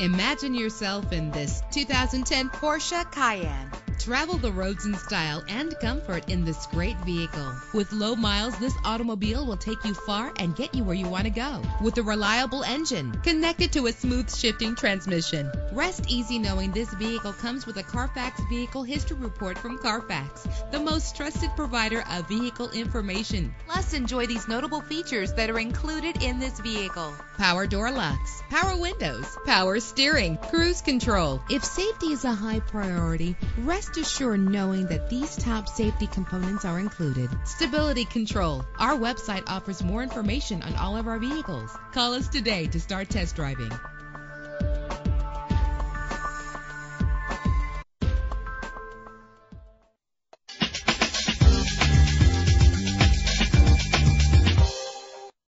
Imagine yourself in this 2010 Porsche Cayenne. Travel the roads in style and comfort in this great vehicle. With low miles, this automobile will take you far and get you where you want to go. With a reliable engine connected to a smooth shifting transmission. Rest easy knowing this vehicle comes with a Carfax Vehicle History Report from Carfax, the most trusted provider of vehicle information. Plus, enjoy these notable features that are included in this vehicle. Power door locks, power windows, power steering, cruise control. If safety is a high priority, rest assured knowing that these top safety components are included. Stability control. Our website offers more information on all of our vehicles. Call us today to start test driving.